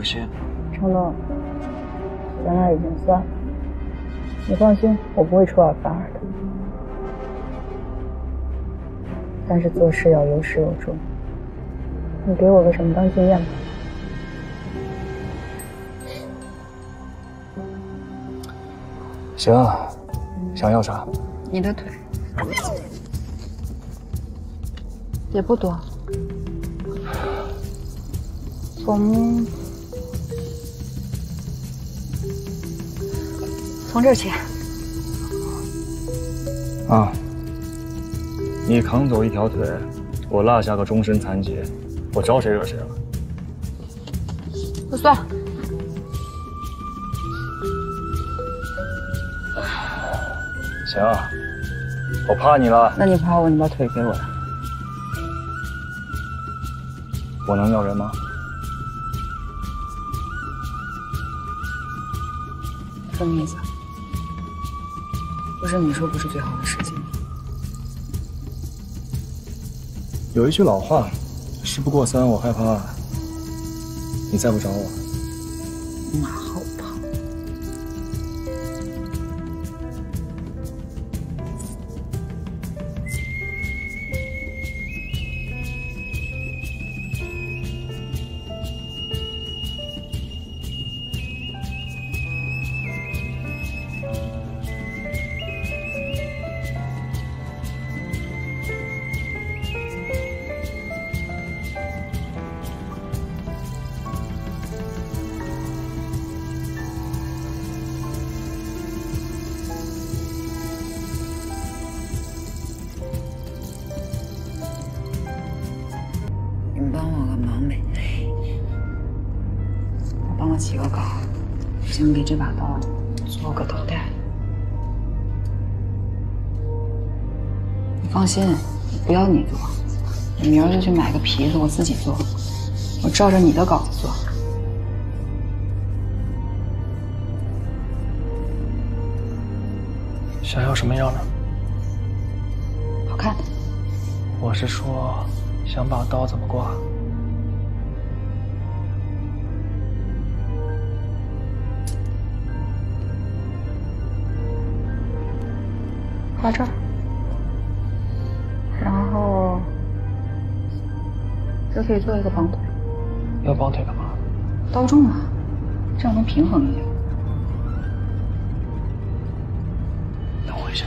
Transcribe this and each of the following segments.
可心，程东，咱俩已经算了。你放心，我不会出尔反尔的。但是做事要有始有终。你给我个什么当经验吧？行，想要啥？你的腿。也不多。 从这儿起。啊！你扛走一条腿，我落下个终身残疾，我招谁惹谁了？那算了。行，我怕你了。那你怕我，你把腿给我来。我能要人吗？ 什么意思？不是你说不是最好的时机吗？有一句老话，事不过三，我害怕你再不找我。马后炮。起个稿，想给这把刀做个头戴。你放心，不要你做，我明儿就去买个皮子，我自己做，我照着你的稿子做。想要什么样呢？好看。我是说，想把刀怎么挂？ 挂这儿，然后就可以做一个绑腿。要绑腿干嘛？刀重啊，这样能平衡一点。等我一下。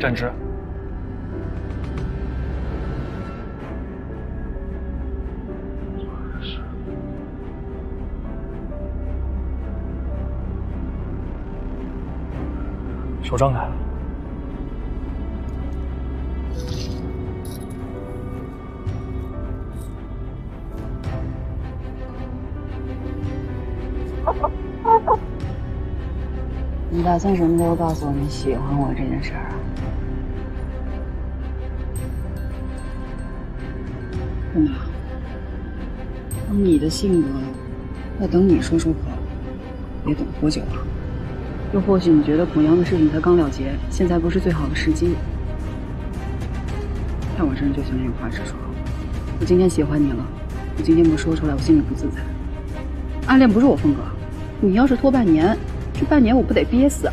站直，手张开。 你打算什么时候告诉我你喜欢我这件事儿啊？姑娘，以你的性格，要等你说出口，别等多久了。又或许你觉得孔阳的事情才刚了结，现在不是最好的时机。但我这人就喜欢有话直说。我今天喜欢你了，我今天不说出来，我心里不自在。暗恋不是我风格，你要是拖半年，这半年我不得憋死？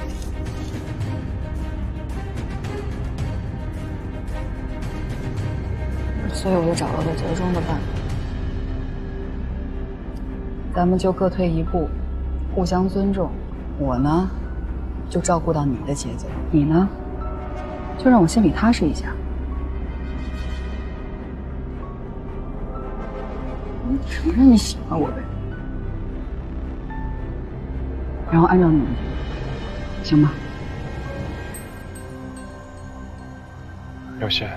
所以我就找了个折中的办法，咱们就各退一步，互相尊重。我呢，就照顾到你的节奏，你呢，就让我心里踏实一下。承认你喜欢我呗，然后按照你的，行吗？有些。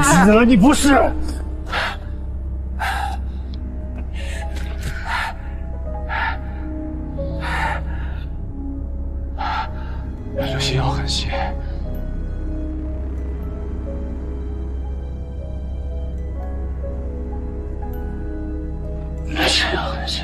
死了！你不是，刘希要狠心。刘希要狠心。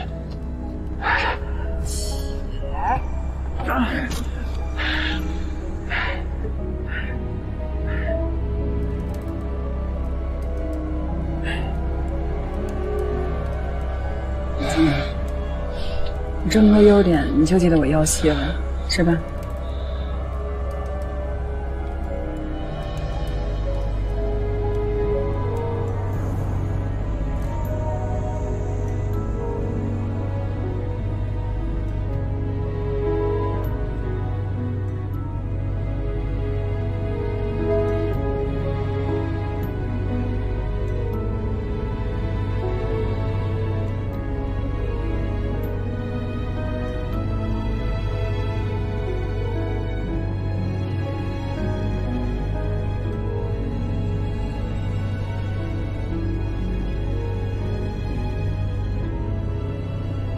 姐。 这么多优点，你就记得我要挟了，是吧？